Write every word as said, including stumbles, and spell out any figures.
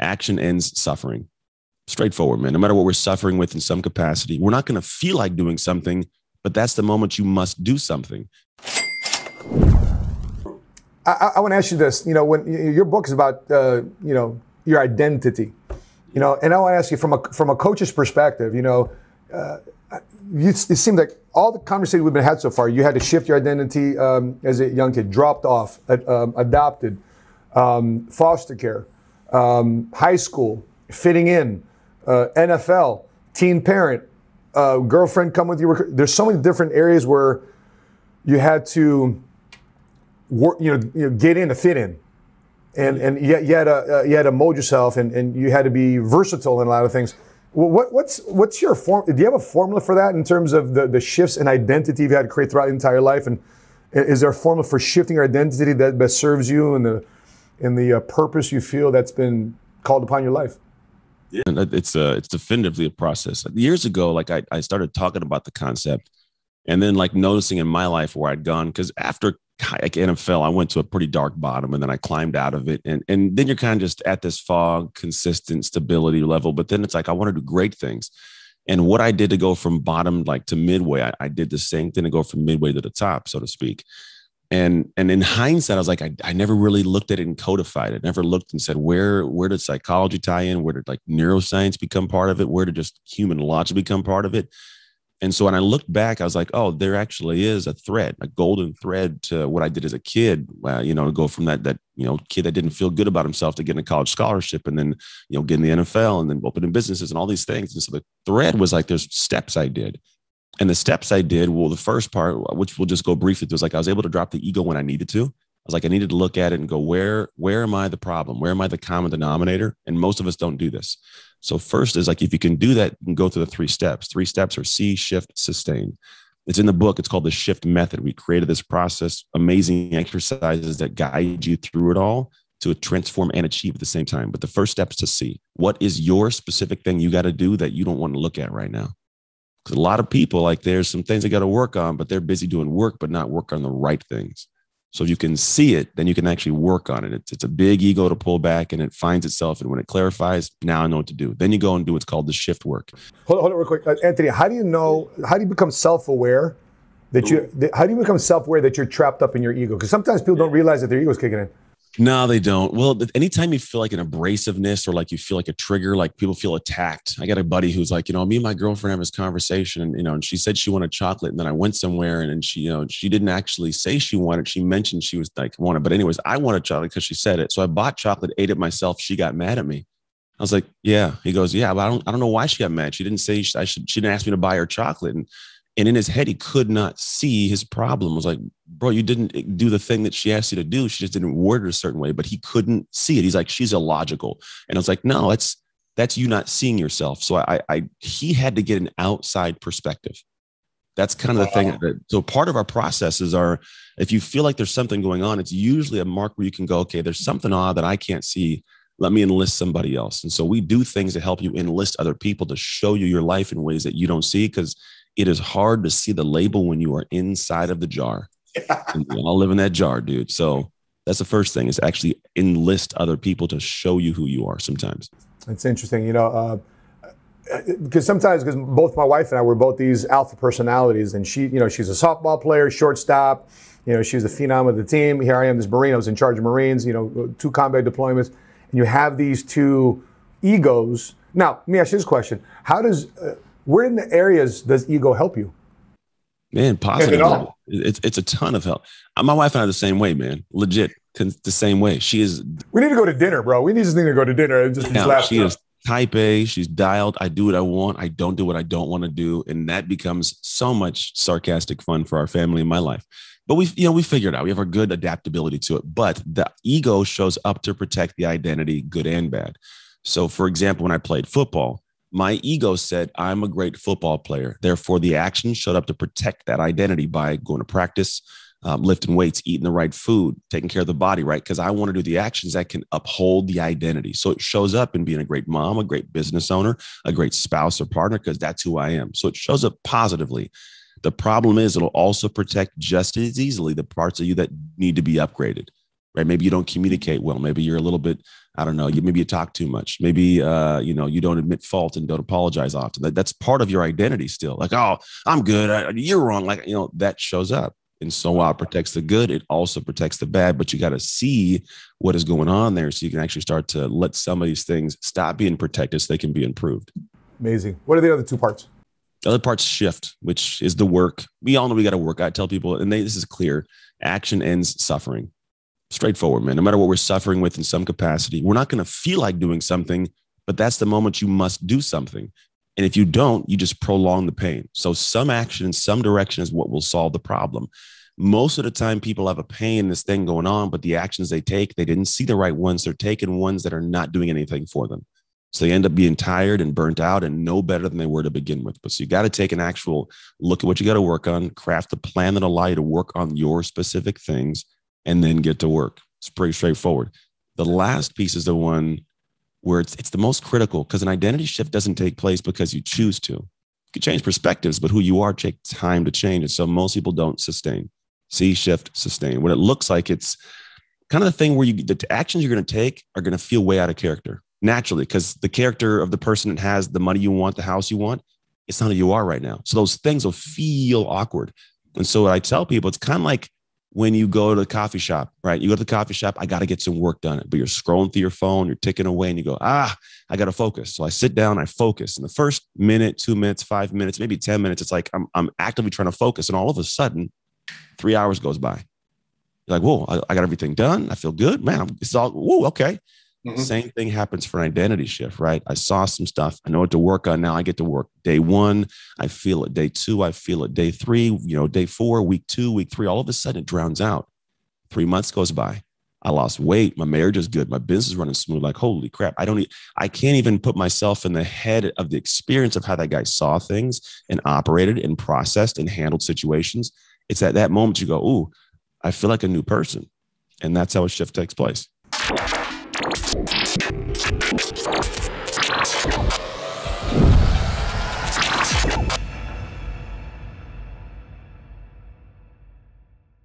Action ends suffering. Straightforward, man. No matter what we're suffering with in some capacity, we're not going to feel like doing something, but that's the moment you must do something. I, I want to ask you this. You know, when your book is about, uh, you know, your identity, you know, and I want to ask you from a from a coach's perspective. You know, uh, you, it seemed like all the conversations we've been had so far, you had to shift your identity um, as a young kid, dropped off, ad, um, adopted, um, foster care, um, high school, fitting in, uh, N F L, teen parent, uh, girlfriend come with you. There's so many different areas where you had to work, you know, you know, get in to fit in, and and you, you had to uh, you had to mold yourself, and, and you had to be versatile in a lot of things. What what's what's your form? Do you have a formula for that in terms of the the shifts in identity you've had to create throughout your entire life? And is there a formula for shifting your identity that best serves you and the and the uh, purpose you feel that's been called upon your life? Yeah, it's a it's definitively a process. Years ago, like I I started talking about the concept. And then like noticing in my life where I'd gone, because after like N F L, I went to a pretty dark bottom and then I climbed out of it. And, and then you're kind of just at this fog, consistent stability level. But then it's like, I want to do great things. And what I did to go from bottom, like to midway, I, I did the same thing to go from midway to the top, so to speak. And, and in hindsight, I was like, I, I never really looked at it and codified it. I never looked and said, where, where did psychology tie in? Where did like neuroscience become part of it? Where did just human logic become part of it? And so when I looked back, I was like, oh, there actually is a thread, a golden thread to what I did as a kid, uh, you know, to go from that, that, you know, kid that didn't feel good about himself to getting a college scholarship and then, you know, getting the N F L and then opening businesses and all these things. And so the thread was like, there's steps I did. And the steps I did, well, the first part, which we'll just go briefly through, was like, I was able to drop the ego when I needed to. I was like, I needed to look at it and go, where, where am I the problem? Where am I the common denominator? And most of us don't do this. So first is like, if you can do that, you can go through the three steps. Three steps are see, shift, sustain. It's in the book. It's called the Shift Method. We created this process, amazing exercises that guide you through it all to transform and achieve at the same time. But the first step is to see what is your specific thing you got to do that you don't want to look at right now. Because a lot of people, like there's some things they got to work on, but they're busy doing work, but not work on the right things. So if you can see it, then you can actually work on it. It's, it's a big ego to pull back and it finds itself. And when it clarifies, now I know what to do. Then you go and do what's called the shift work. Hold on, hold on real quick. Uh, Anthony, how do you know, how do you become self-aware that you, that, how do you become self-aware that you're trapped up in your ego? Because sometimes people don't realize that their ego is kicking in. No, they don't. Well, anytime you feel like an abrasiveness or like you feel like a trigger, like people feel attacked. I got a buddy who's like, you know, me and my girlfriend have this conversation and, you know, and she said she wanted chocolate and then I went somewhere and, and she, you know, she didn't actually say she wanted. She mentioned she was like wanted, but anyways, I wanted chocolate because she said it. So I bought chocolate, ate it myself. She got mad at me. I was like, yeah. He goes, yeah, but I don't, I don't know why she got mad. She didn't say I should, she didn't ask me to buy her chocolate. And, and in his head, he could not see his problem. It was like, bro, you didn't do the thing that she asked you to do. She just didn't word it a certain way, but he couldn't see it. He's like, she's illogical. And I was like, no, that's, that's you not seeing yourself. So I, I, he had to get an outside perspective. That's kind of the thing. That, so part of our processes are, if you feel like there's something going on, it's usually a mark where you can go, okay, there's something odd that I can't see. Let me enlist somebody else. And so we do things to help you enlist other people to show you your life in ways that you don't see. Cause it is hard to see the label when you are inside of the jar. And we all live in that jar, dude. So that's the first thing, is actually enlist other people to show you who you are sometimes. It's interesting, you know, because uh, sometimes, because both my wife and I were both these alpha personalities, and she, you know, she's a softball player, shortstop, you know, she's the phenom of the team. Here I am, this Marine, I was in charge of Marines, you know, two combat deployments, and you have these two egos. Now, let me ask you this question. How does, uh, where in the areas does ego help you? Man, positive. It's, it's a ton of help. My wife and I are the same way, man. Legit. The same way. She is. We need to go to dinner, bro. We just need to go to dinner. Just now, she is type A. She's dialed. I do what I want. I don't do what I don't want to do. And that becomes so much sarcastic fun for our family and my life. But we, you know, we figured out we have our good adaptability to it. But the ego shows up to protect the identity, good and bad. So, for example, when I played football, my ego said, I'm a great football player. Therefore, the action showed up to protect that identity by going to practice, um, lifting weights, eating the right food, taking care of the body, right? Because I want to do the actions that can uphold the identity. So it shows up in being a great mom, a great business owner, a great spouse or partner, because that's who I am. So it shows up positively. The problem is it'll also protect just as easily the parts of you that need to be upgraded, right? Maybe you don't communicate well. Maybe you're a little bit I don't know, you, maybe you talk too much. Maybe, uh, you know, you don't admit fault and don't apologize often. That, that's part of your identity still. Like, oh, I'm good. I, you're wrong. Like, you know, that shows up. And so while it protects the good, it also protects the bad, but you got to see what is going on there so you can actually start to let some of these things stop being protected so they can be improved. Amazing. What are the other two parts? The other part's shift, which is the work. We all know we got to work. I tell people, and they, this is clear, action ends suffering. Straightforward, man. No matter what we're suffering with in some capacity, we're not going to feel like doing something, but that's the moment you must do something. And if you don't, you just prolong the pain. So some action in some direction is what will solve the problem. Most of the time, people have a pain, this thing going on, but the actions they take, they didn't see the right ones. They're taking ones that are not doing anything for them. So they end up being tired and burnt out and no better than they were to begin with. But so you got to take an actual look at what you got to work on, craft a plan that allows you to work on your specific things, and then get to work. It's pretty straightforward. The last piece is the one where it's, it's the most critical, because an identity shift doesn't take place because you choose to. You can change perspectives, but who you are takes time to change. And so most people don't sustain. See, shift, sustain. What it looks like, it's kind of the thing where you, the actions you're going to take are going to feel way out of character naturally, because the character of the person that has the money you want, the house you want, it's not who you are right now. So those things will feel awkward. And so what I tell people, it's kind of like when you go to the coffee shop, right? You go to the coffee shop, I got to get some work done. But you're scrolling through your phone, you're ticking away and you go, ah, I got to focus. So I sit down, I focus. In the first minute, two minutes, five minutes, maybe ten minutes, it's like I'm, I'm actively trying to focus. And all of a sudden, three hours goes by. You're like, whoa, I, I got everything done. I feel good. Man, it's all, whoa, okay. Mm-hmm. Same thing happens for an identity shift, right? I saw some stuff. I know what to work on. Now I get to work day one. I feel it day two. I feel it day three, you know, day four, week two, week three. All of a sudden it drowns out. Three months goes by. I lost weight. My marriage is good. My business is running smooth. Like, holy crap. I don't, I can't even put myself in the head of the experience of how that guy saw things and operated and processed and handled situations. It's at that moment you go, ooh, I feel like a new person. And that's how a shift takes place.